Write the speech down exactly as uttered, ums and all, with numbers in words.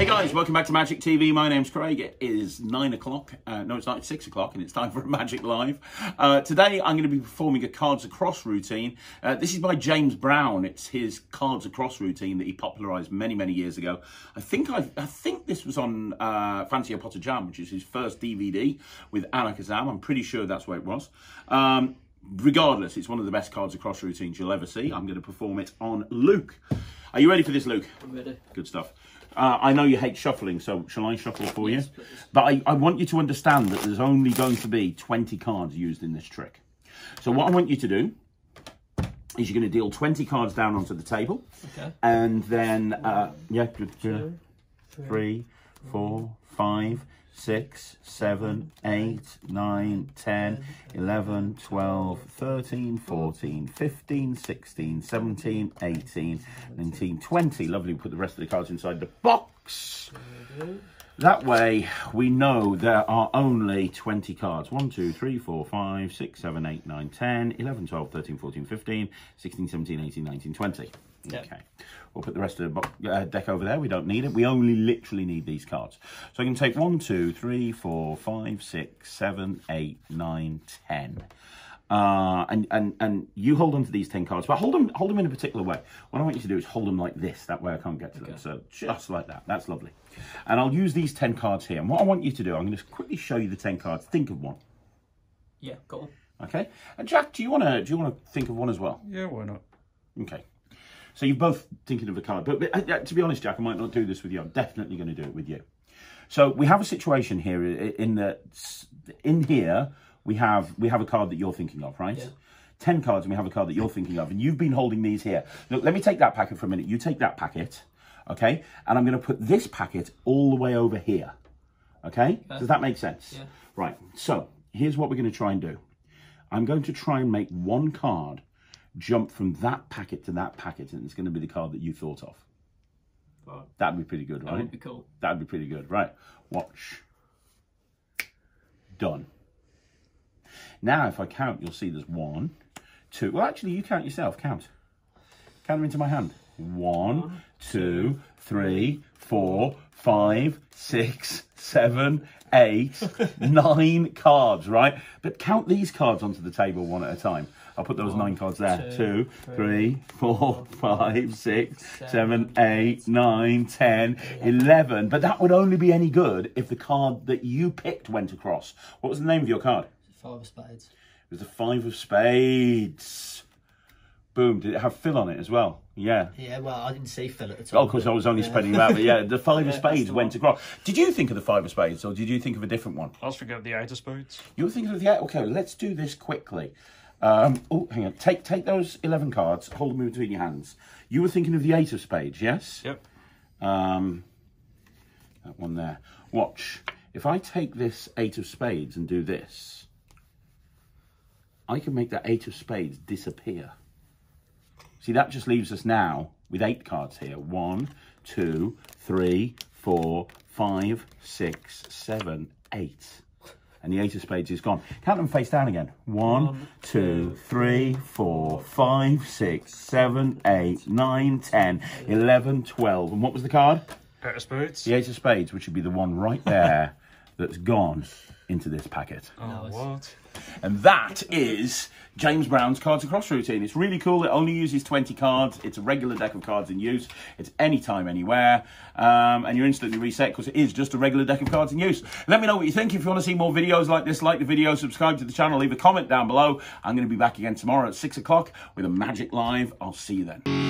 Hey guys, welcome back to Magic T V. My name's Craig. It is nine o'clock. Uh, no, it's not, it's six o'clock, and it's time for a Magic Live. Uh, today, I'm going to be performing a Cards Across routine. Uh, this is by James Brown. It's his Cards Across routine that he popularised many, many years ago. I think I've, I think this was on uh, Fancy A Pot Of Jam, which is his first D V D with Anna Kazam. I'm pretty sure that's where it was. Um, regardless, it's one of the best Cards Across routines you'll ever see. I'm going to perform it on Luke. Are you ready for this, Luke? I'm ready. Good stuff. Uh, I know you hate shuffling, so shall I shuffle for you? Yes, please. But I, I want you to understand that there's only going to be twenty cards used in this trick. So what I want you to do is you're going to deal twenty cards down onto the table. Okay. And then, uh, yeah, two, three, four, five, six, seven, eight, nine, ten, eleven, twelve, thirteen, fourteen, fifteen, sixteen, seventeen, eighteen, nineteen, twenty. Lovely. Put the rest of the cards inside the box. That way we know there are only twenty cards. one, two, three, four, five, six, seven, eight, nine, ten, eleven, twelve, thirteen, fourteen, fifteen, sixteen, seventeen, eighteen, nineteen, twenty. Yep. Okay, we'll put the rest of the uh, deck over there. We don't need it. We only literally need these cards. So I can take one, two, three, four, five, six, seven, eight, nine, ten. Uh, and, and, and you hold on to these ten cards, but hold them, hold them in a particular way. What I want you to do is hold them like this. That way I can't get to okay. them. So just like that. That's lovely. And I'll use these ten cards here. And what I want you to do, I'm going to quickly show you the ten cards. Think of one. Yeah, got one. Okay. And Jack, do you want to, do you want to think of one as well? Yeah, why not? Okay. So you're both thinking of a card, but, but to be honest, Jack, I might not do this with you. I'm definitely going to do it with you. So we have a situation here in the in here we have we have a card that you're thinking of, right? Yeah. Ten cards, and we have a card that you're thinking of, and you've been holding these here. Look, let me take that packet for a minute. You take that packet, okay? And I'm going to put this packet all the way over here, okay? Does that make sense? Yeah. Right. So here's what we're going to try and do. I'm going to try and make one card jump from that packet to that packet, and it's going to be the card that you thought of. Right. That'd be pretty good, right? That'd be cool. That'd be pretty good, right? Watch. Done. Now, if I count, you'll see there's one, two. Well, actually, you count yourself. Count. Count them into my hand. One, two, three, four, five, six, seven, eight, nine cards, right? But count these cards onto the table one at a time. I'll put those nine cards there. Two, three, four, five, six, seven, eight, nine, ten, eleven. But that would only be any good if the card that you picked went across. What was the name of your card? Five of spades. It was the five of spades. Boom. Did it have Phil on it as well? Yeah. Yeah, well, I didn't see Phil at the time. Oh, of course, I was only yeah. spreading that. But yeah, the five yeah, of spades went across. Did you think of the five of spades, or did you think of a different one? I was thinking of the eight of spades. You were thinking of the eight? Okay, let's do this quickly. Um, oh, hang on. Take take those eleven cards. Hold them in between your hands. You were thinking of the eight of spades, yes? Yep. Um, that one there. Watch. If I take this eight of spades and do this, I can make that eight of spades disappear. See, that just leaves us now with eight cards here. One, two, three, four, five, six, seven, eight. And the eight of spades is gone. Count them face down again. One, two, three, four, five, six, seven, eight, nine, ten, eleven, twelve. And what was the card? Eight of spades. The eight of spades, which would be the one right there that's gone into this packet. Oh, what? And that is James Brown's Cards Across routine. It's really cool. It only uses twenty cards. It's a regular deck of cards in use. It's anytime, anywhere. Um, and you're instantly reset because it is just a regular deck of cards in use. Let me know what you think. If you want to see more videos like this, like the video, subscribe to the channel, leave a comment down below. I'm going to be back again tomorrow at six o'clock with a Magic Live. I'll see you then.